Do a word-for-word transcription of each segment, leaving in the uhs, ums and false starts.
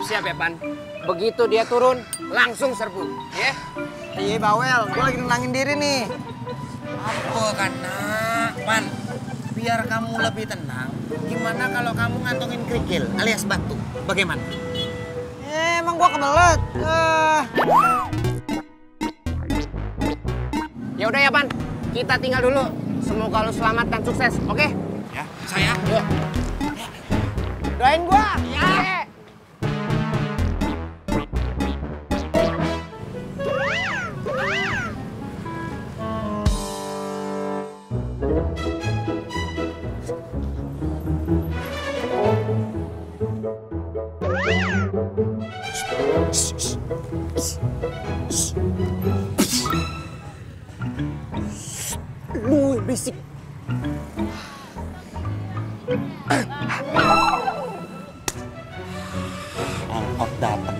siap-siap ya, Pan. Begitu dia turun, langsung serbu. Ya? Yeah? Iya, bawel. Gue lagi nulangin diri nih. Apa kan, nak? Pan, biar kamu lebih tenang, gimana kalau kamu ngantongin kerikil alias batu? Bagaimana? Eh, emang gua kebelet. Uh... Ya udah ya, Pan. Kita tinggal dulu. Semoga lu selamat dan sukses, oke? Okay? Ya, saya. Yuk. Doain gua. Ya. Yeah. Berisik. Angkot dateng.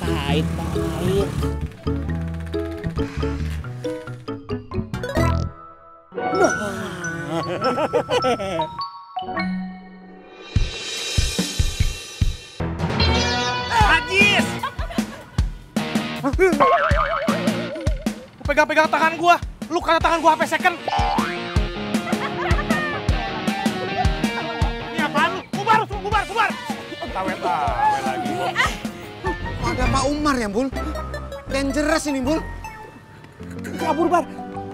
Pahit, pahit. Pegang-pegang tangan gua, lu kata tangan gua H P second. Ini apaan lu? Bubar, bubar, bubar. Tawe-tawe lagi. Ada Pak Umar ya, Bul? Dangerous ini, Bul. Kabur, Bar.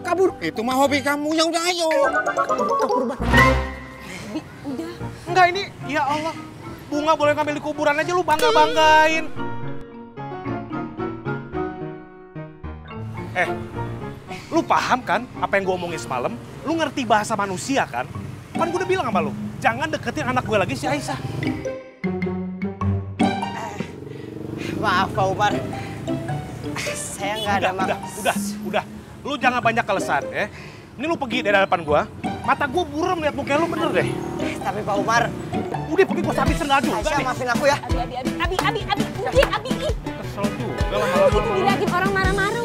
Kabur. Itu mah hobi kamu, ya udah ayo. Kabur, Bar. Udah. Enggak ini, ya Allah. Bunga boleh ngambil di kuburan aja, lu bangga-banggain. Eh, lu paham kan apa yang gue omongin semalam? Lu ngerti bahasa manusia kan? Kan gue udah bilang sama lu, jangan deketin anak gue lagi si Aisyah. Eh, maaf Pak Umar, saya nggak ada maksud. Udah, udah, udah. Lu jangan banyak kelesan ya. Ini lu pergi dari depan gue, mata gue buram liat mukanya lu bener deh. Tapi Pak Umar. Udah pergi gue sabisin lagi. Aisyah maafin aku ya. Abi, abi, abi, abi, abi, abi, abi, abi. Kesel juga lama-lama. Diliatin orang marah-marah.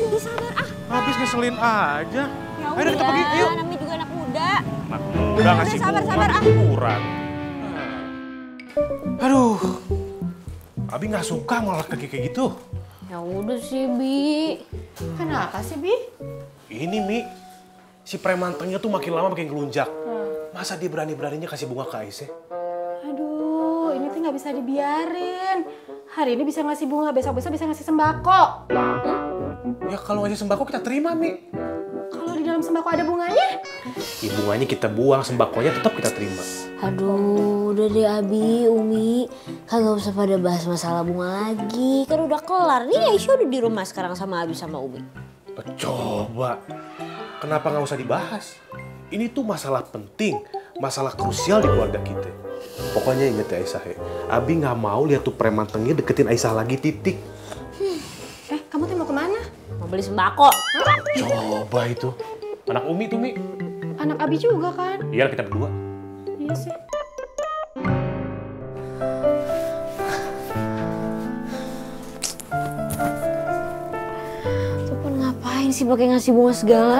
Habis ngeselin aja. Ya udah, ayo kita pergi, yuk. Namanya juga anak muda. Anak muda ngasih kurang. Aduh, Abi nggak suka ngolak kaki kayak gitu. Ya udah sih, Bi. Kenapa sih, Bi? Ini, Mi. Si premantengnya tuh makin lama makin kelunjak. Hmm. Masa dia berani-beraninya kasih bunga ke Aisyah? Aduh, ini tuh nggak bisa dibiarin. Hari ini bisa ngasih bunga, besok-besok bisa ngasih sembako. Hmm? Ya kalau ngasih sembako kita terima, Mi. Kalau di dalam sembako ada bunganya? Ya bunganya kita buang, sembakonya tetap kita terima. Aduh, udah deh Abi, Umi. Kagak usah pada bahas masalah bunga lagi. Kan udah kelar. Nih Aisyah udah di rumah sekarang sama Abi sama Umi. Coba, kenapa nggak usah dibahas? Ini tuh masalah penting, masalah krusial di keluarga kita. Pokoknya inget ya Aisyah ya. Abi nggak mau lihat tuh preman tengnya deketin Aisyah lagi, titik. Beli sembako. Coba itu. Anak Umi tuh, Mi. Anak Abi juga kan? Iya, kita berdua. Iya sih. Topan ngapain sih pakai ngasih bunga segala?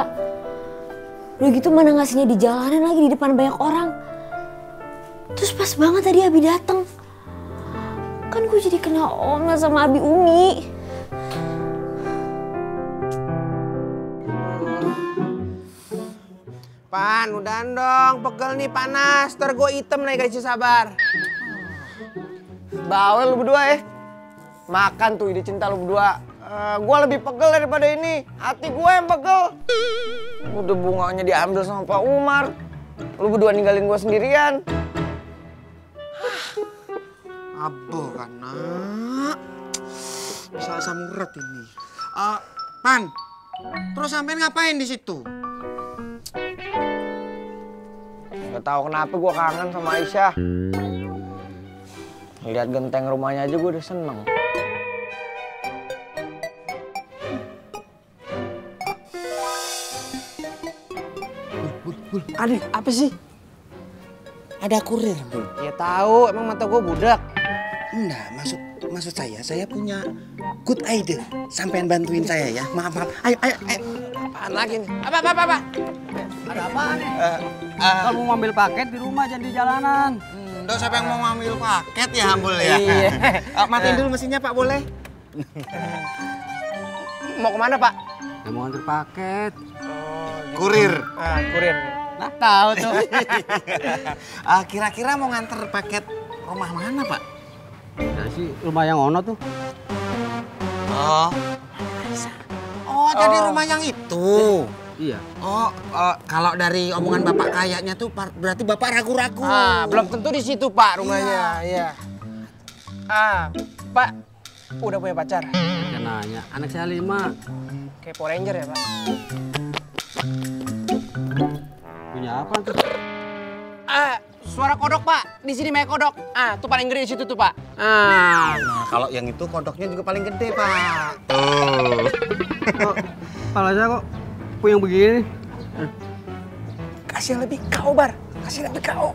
Udah gitu mana ngasihnya di jalanan lagi di depan banyak orang. Terus pas banget tadi Abi dateng. Kan gue jadi kena omel sama Abi Umi. Pan, udah dong, pegel nih panas, ntar gue item naik gaji sabar. Bawel lu berdua ya, makan tuh ide cinta lu berdua. Uh, gue lebih pegel daripada ini, hati gue yang pegel. Udah bunganya diambil sama Pak Umar, lu berdua ninggalin gue sendirian. Abel kan, nak. Bisa asam urat ini. Uh, Pan, terus sampein ngapain di situ? Gak tau kenapa gue kangen sama Aisyah. Lihat genteng rumahnya aja gue udah seneng. Bul, bul, bul. Aduh, apa sih? Ada kurir, Bul. Ya tahu, emang mata gue budak. Enggak, masuk maksud saya, saya punya good idea. Sampean bantuin saya ya. Maaf, maaf. Ayo, ayo, ayo. Apaan lagi nih? Apa, apa, apa, apa? Ada apaan nih? Uh, uh, Kalau mau ngambil paket di rumah, jangan di jalanan. Hmm, dong, siapa yang mau ngambil paket ya, Hambul ya? Iya. uh, matiin dulu mesinnya, Pak, boleh? Mau kemana, Pak? Ya, mau nganter paket. Oh, kurir. Ah, kurir. Nah, tahu tuh. uh, Kira-kira mau nganter paket rumah mana, Pak? Ya sih, rumah yang ono tuh. Oh. Oh, jadi oh. rumah yang itu. Iya. Oh, uh, kalau dari omongan Bapak kayaknya tuh berarti Bapak ragu-ragu. Ah, belum tentu di situ, Pak, rumahnya. Iya. Ah, Pak. Udah punya pacar? Jangan nanya, anak saya lima. Kayak Power Ranger ya, Pak? Punya apa tuh? Ah, suara kodok, Pak. Di sini banyak kodok. Ah, tuh paling gede di situ tuh, Pak. Ah, nah, kalau yang itu kodoknya juga paling gede, Pak. Tuh. Kok palanya kok puyeng begini? Kasih lebih kau, Bar. Kasih lebih kau.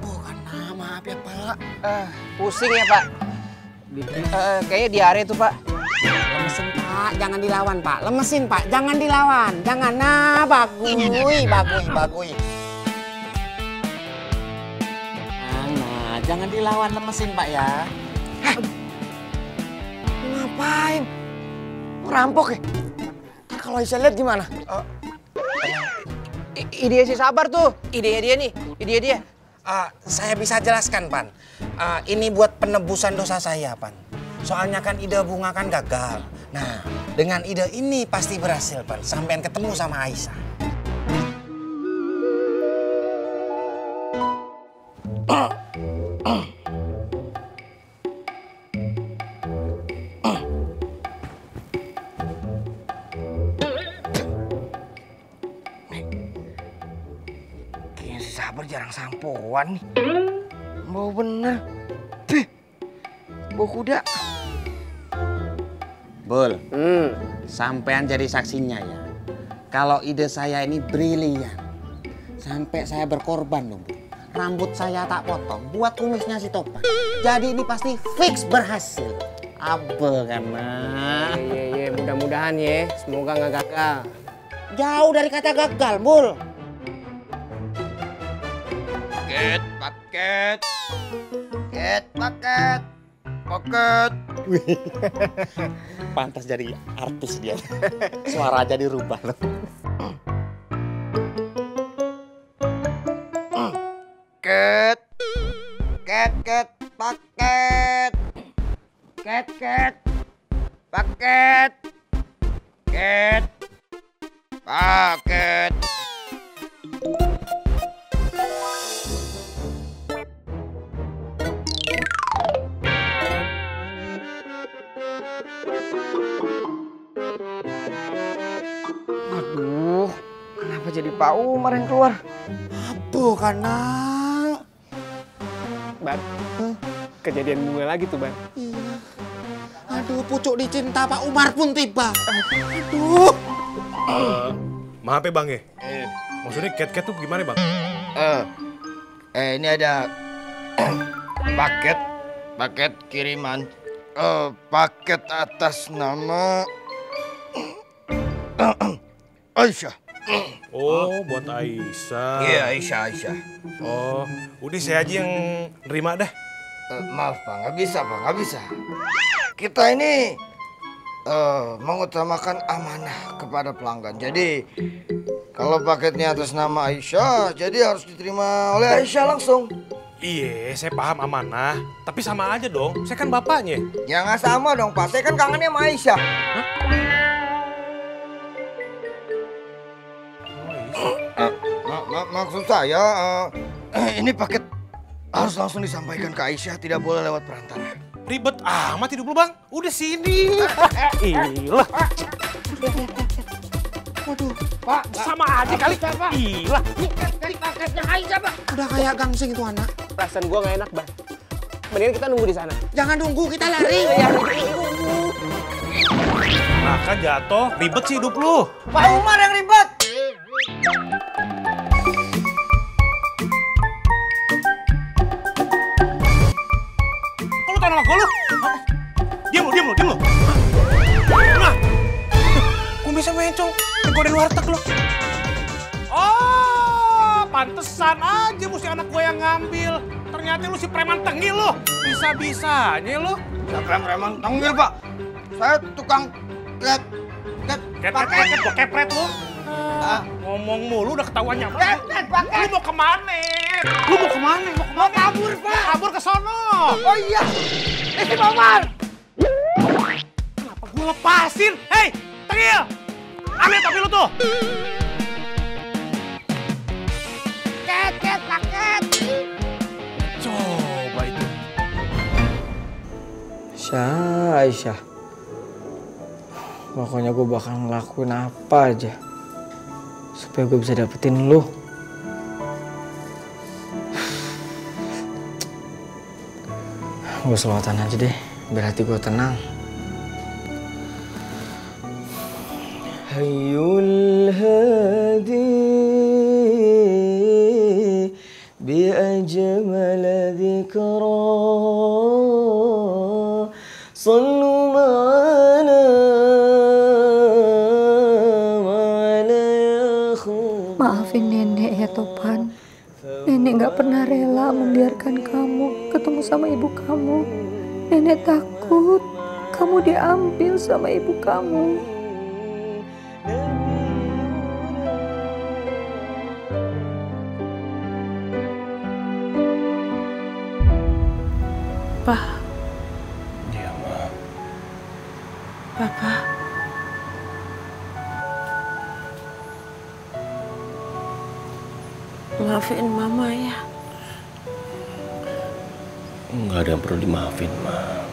Bukan nama, maaf ya, Pak. Eh, pusing ya, Pak. Uh, kayaknya diare tuh, Pak. Lemesin, Pak. Jangan dilawan, Pak. Lemesin, Pak. Jangan dilawan. Jangan. Nah, bagui, bagui, bagui. Nah, jangan dilawan. Lemesin, Pak, ya. Hah? Ngapain? Ngerampok ya? Kalau Aisyah lihat gimana? Uh, Ide si sabar tuh. Ide dia nih. Ide dia. Uh, saya bisa jelaskan, Pan. Uh, ini buat penebusan dosa saya, Pan. Soalnya kan ide bunga kan gagal. Nah, dengan ide ini pasti berhasil, Pan. Sampean ketemu sama Aisyah. Uh, uh. Uh. Kayaknya si sabar jarang sampoan nih. Bau bener, bih, bau kuda. Bul, hmm. sampean jadi saksinya ya. Kalau ide saya ini brilian, sampai saya berkorban loh, Bu. Rambut saya tak potong, buat kumisnya si Topan. Jadi ini pasti fix berhasil. Abel kan, Ma? Iya, iya, mudah-mudahan ya. Semoga nggak gagal. Jauh dari kata gagal, Bul. Paket, paket. Paket, paket, paket. Pantas jadi artis dia. Suara aja dirubah loh. Paket, paket, paket, paket, paket, paket, paket. Aduh, kenapa jadi Pak Umar yang keluar? Aduh, karena... Bar, huh? kejadian bunga lagi tuh, Bar. Iya. Aduh, pucuk dicinta Pak Umar pun tiba. Aduh. Uh, maaf ya, Bang ya? Eh. Maksudnya cat-cat tuh gimana, Bang? Uh, eh, ini ada paket, paket kiriman. Uh, paket atas nama Aisyah. Oh, buat Aisyah. Iya, yeah, Aisyah, Aisyah. Oh, udah saya aja yang nerima dah. Uh, maaf, Pak, nggak bisa, Pak, nggak bisa. Kita ini uh, mengutamakan amanah kepada pelanggan. Jadi, kalau paketnya atas nama Aisyah, jadi harus diterima oleh Aisyah langsung. Iya, saya paham amanah. Tapi sama aja dong, saya kan bapaknya. Ya nggak sama dong, Pak. Saya kan kangennya sama Aisyah. Hah? Oh, Aisyah. Uh, mak maksud saya, uh, ini paket harus langsung disampaikan ke Aisyah. Tidak boleh lewat perantara. Ribet amat hidup lu, Bang. Udah sini. Ilah. Waduh, Pak. Sama aja kali, Pak. Ilah. Nih, paketnya Aisyah, Pak. Udah kayak gangsing itu anak. Perasaan gua nggak enak, Bang. Mendingan kita nunggu di sana. Jangan nunggu, kita lari. Ya, nunggu. Nah, kan jatuh. Ribet sih hidup lu. Pak Umar yang ribet. Kok lu tanya sama gua, lu? sama Encong. Digodain warteg lo. Oh, pantesan aja mesti anak gue yang ngambil. Ternyata lu si preman tengil lo. Bisa-bisanya lo. Bukan preman tengil, Pak. Saya tukang ket ket pakai kepret lo. Ah, ngomong mulu udah ketahuan nyampe. Lu mau kemana? Lu mau kemana? Mau kemana? Mau kabur, Pak. Kabur ke sono. Oh iya. Eh, Pak Umar. Kenapa gue lepasin? Hei, tengil. Ambil topi lu tuh. Ket ket paket. Coba itu. Aisyah, Aisyah. Pokoknya gue bakal ngelakuin apa aja supaya gue bisa dapetin lu. Gue selawatan aja deh, biar hati gue tenang. Hayyul hadi bi ajmal dzikra sallu ma'ana. Maafin nenek ya Topan, nenek gak pernah rela membiarkan kamu ketemu sama ibu kamu. Nenek takut kamu diambil sama ibu kamu. Pak. Ya, Ma. Papa. Maafin Mama ya. Enggak ada yang perlu dimaafin, Ma.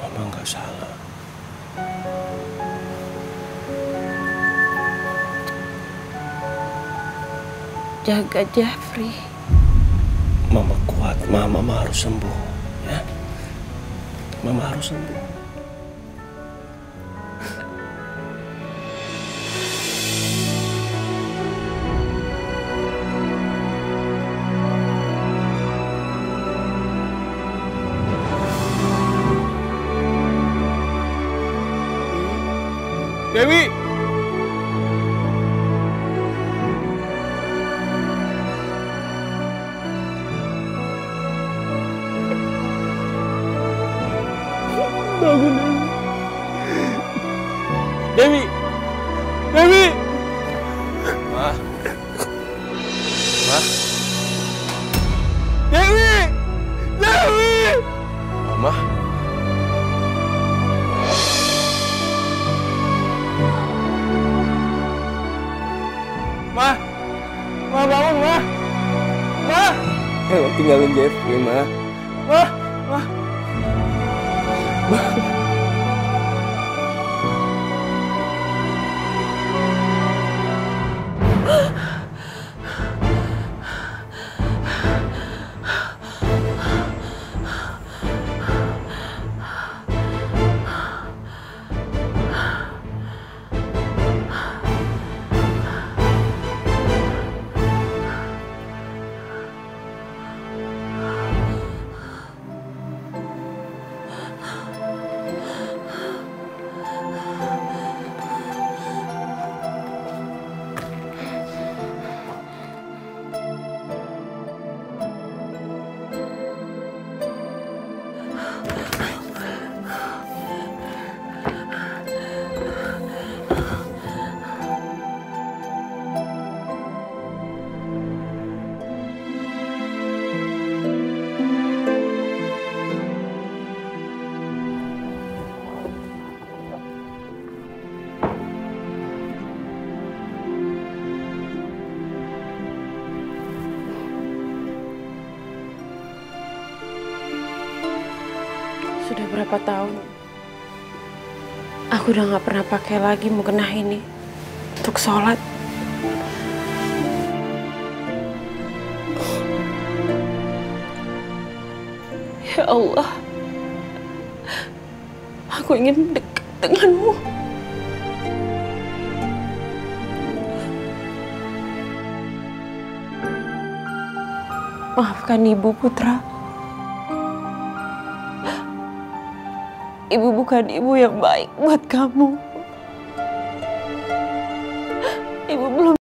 Mama enggak salah. Jaga Jafri. Mama kuat, Ma. Mama harus sembuh, ya. Mama harus sembuh. Dewi! Bangun, Dewi! Dewi! Dewi! Ma! Ma! Dewi! Dewi! Mama! Ma, Ma bangun, Ma, Ma. Jangan tinggalin Jeffrey, Ma. Ma, Ma, Ma. Sudah berapa tahun aku udah nggak pernah pakai lagi mukena ini untuk sholat. Ya Allah, aku ingin dekat denganmu. Maafkan Ibu Putra. Ibu bukan ibu yang baik buat kamu. Ibu belum